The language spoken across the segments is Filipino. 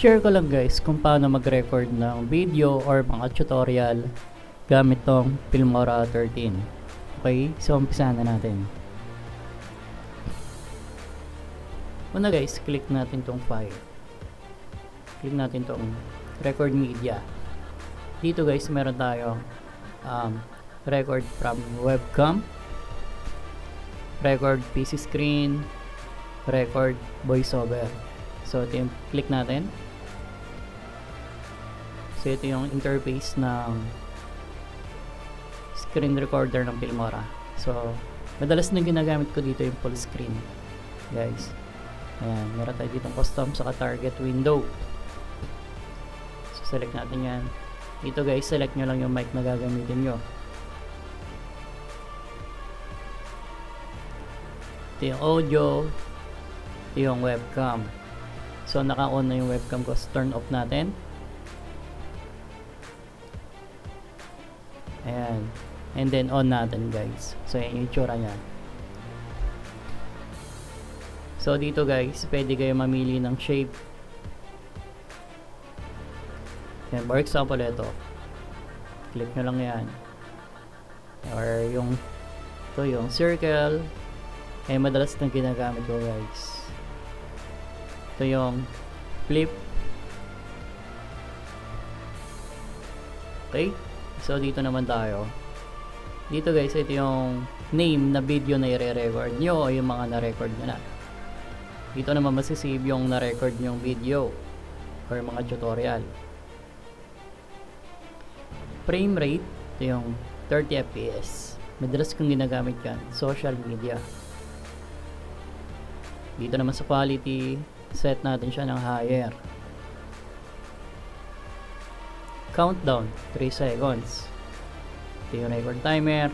Share ko lang guys kung paano mag-record ng video or mga tutorial gamit tong Filmora 13. Okay, so umpisahan na natin. Una guys, click natin tong file. Click natin tong record media. Dito guys, meron tayong record from webcam, record PC screen, record voiceover. So, ito yung click natin. So, ito yung interface ng screen recorder ng Filmora. So, madalas na ginagamit ko dito yung full screen. Guys. Ayan. Meron tayo ditong custom saka target window. So, select natin yan. Dito guys, select nyo lang yung mic na gagamitin nyo. Ito yung audio. Ito yung webcam. So, naka-on na yung webcam ko. So, turn off natin. Ayan. And then, on natin, guys. So, yan yung itsura niya. So, dito, guys, pwede kayo mamili ng shape. Ayan. For example, ito. Click nyo lang yan. Or yung ito, yung circle. Ay madalas na ginagamit ko, guys. Ito yung flip. Okay, so dito naman tayo. Dito guys, ito yung name na video na i-record nyo o yung mga na-record nyo na. Dito naman masisave yung na-record nyong video or mga tutorial. Frame rate, ito yung 30 fps. Madalas kong ginagamit yan, social media. Dito naman sa quality, set natin siya ng higher. Countdown 3 seconds. Ito yung record timer.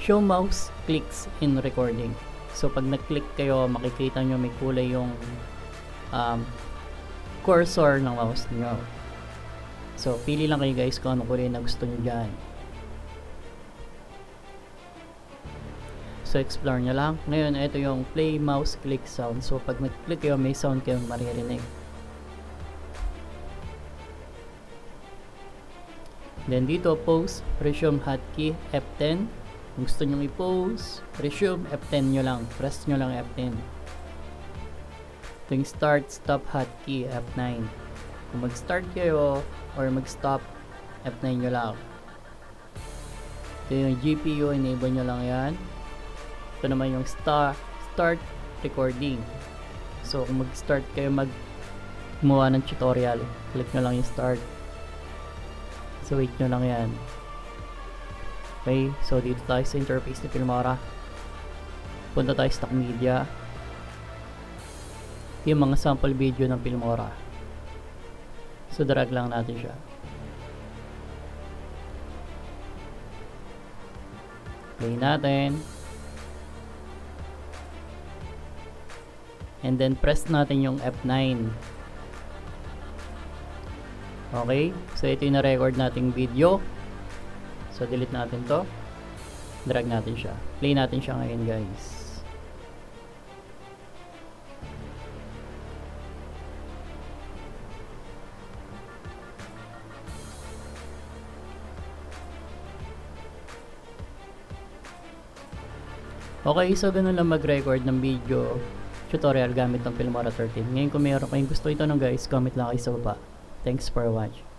Show mouse clicks in recording. So pag nag-click kayo, makikita nyo may kulay yung cursor ng mouse nyo. So pili lang kayo guys kung anong kulay na gusto nyo dyan. So, explore nyo lang. Ngayon, ito yung play, mouse, click, sound. So, pag nag-click kayo, may sound kayong maririnig. Then, dito, pause, resume hotkey, F10. Kung gusto nyo i-pause, resume, F10 nyo lang. Press nyo lang F10. Ito yung start, stop hotkey, F9. Kung mag-start kayo, or mag-stop, F9 nyo lang. Ito yung GPU, enable nyo lang yan. Ito naman yung start recording. So, kung mag-start kayo gumawa ng tutorial, click nyo lang yung start. So, wait nyo lang yan. Okay, so dito tayo sa interface ni Filmora. Punta tayo sa stock media. Yung mga sample video ng Filmora. So, drag lang natin siya. Play natin. And then, press natin yung F9. Okay. So, ito yung na-record nating video. So, delete natin to. Drag natin siya. Play natin siya ngayon, guys. Okay. So, ganun lang mag-record ng video tutorial gamit ng Filmora 13. Ngayon kung mayroon kayong gusto ito nung guys, comment lang kayo sa baba. Thanks for watching.